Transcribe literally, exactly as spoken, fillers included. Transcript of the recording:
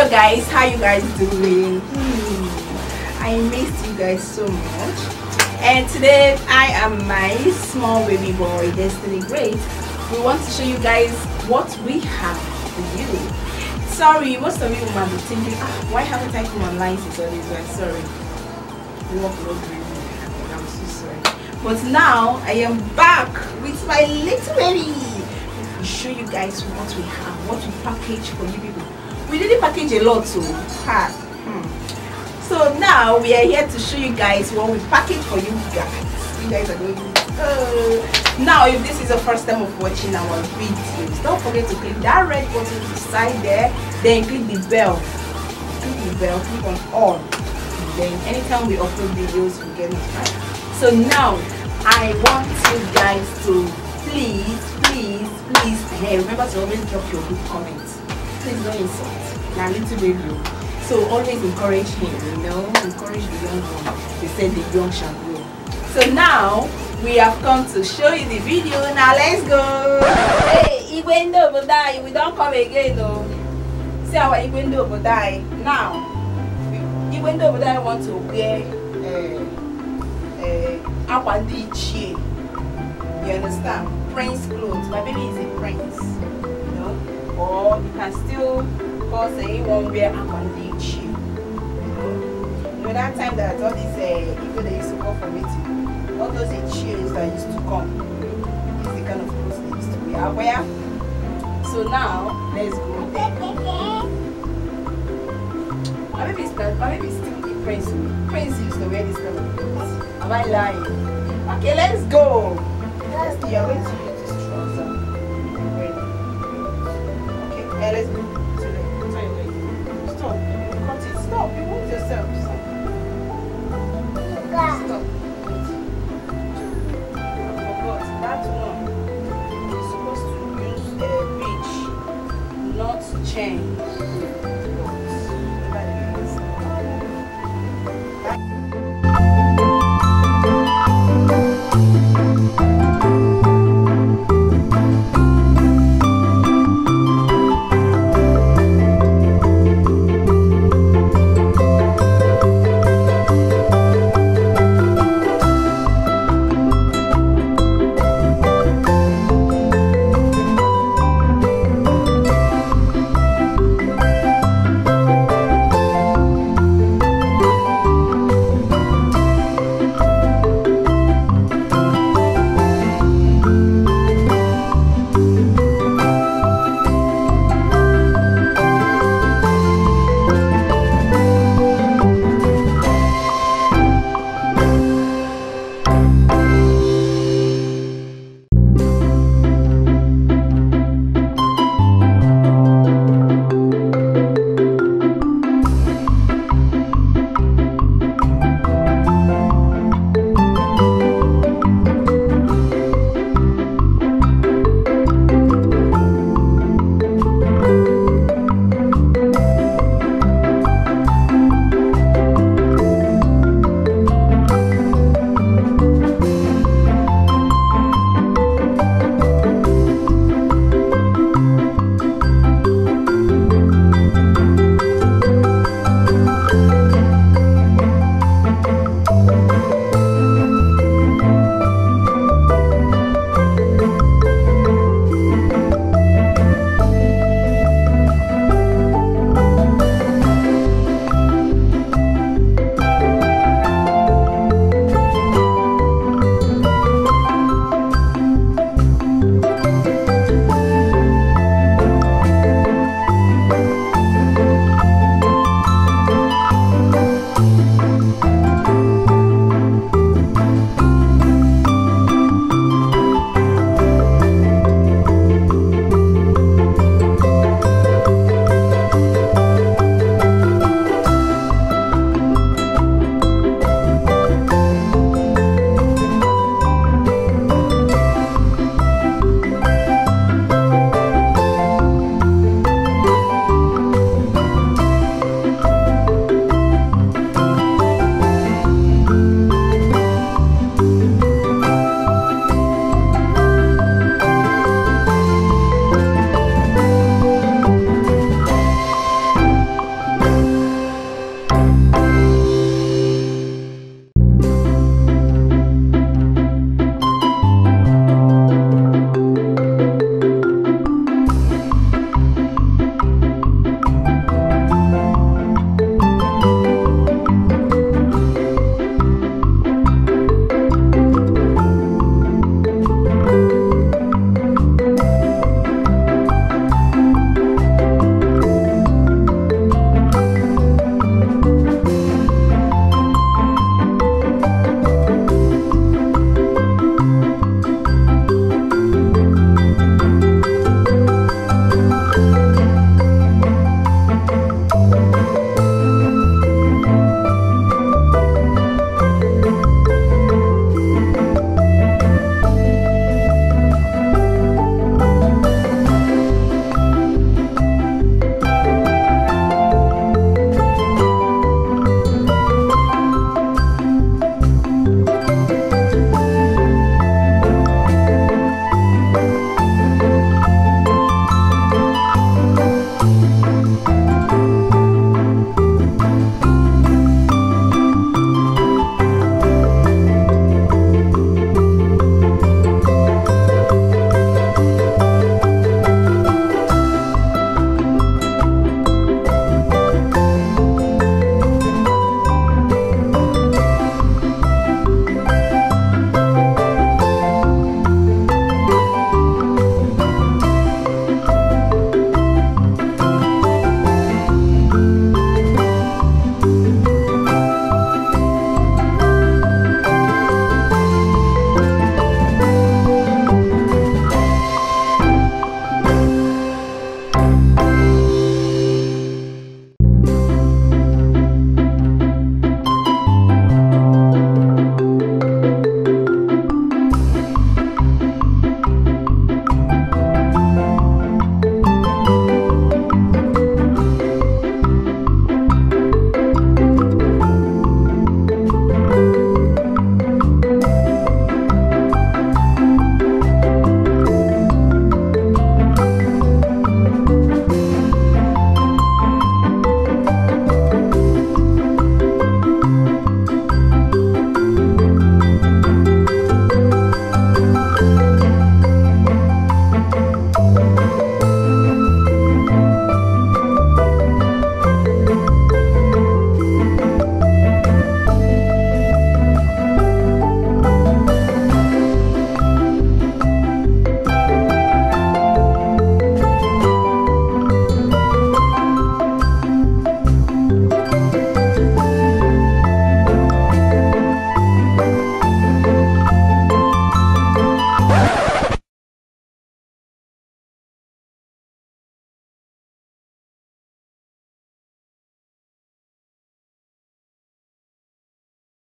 Hello guys, how you guys doing? Hmm. I miss you guys so much, and today I am my small baby boy Destiny Grace. We want to show you guys what we have for you. Sorry, most of you might be thinking, ah, why haven't I come online since all this time? Sorry, we work load really, and I'm so sorry. But now I am back with my little baby. I'll show you guys what we have, what we package for you people. We didn't package a lot, so hard. Hmm. So now we are here to show you guys what we package for you guys. You guys are going to uh, now, if this is the first time of watching our videos, don't forget to click that red button to the side there. Then click the bell. Click the bell. Click on all. Then anytime we upload videos, you get notified. So now I want you guys to please, please, please. Hey, remember to always drop your good comments. Please don't insult my little baby. So always encourage him, you know, encourage the young one. They said the young shall grow. So now we have come to show you the video. Now let's go. Hey, Iguendo Obodai, we don't come again though. See our Iguendo Obodai. Now, Iguendo Obodai want to wear uh, uh, Akwandi Ichie. You understand? Prince clothes. My baby is a prince. Or you can still call say one bear and bandage you. You know that time that all these uh, people they used to call for meeting, all those cheers that used to come, it's the kind of clothes they used to be aware. So now let's go there. My baby is still the prince. Prince used to wear this kind of clothes. Am I lying? Okay, let's go. Let's go.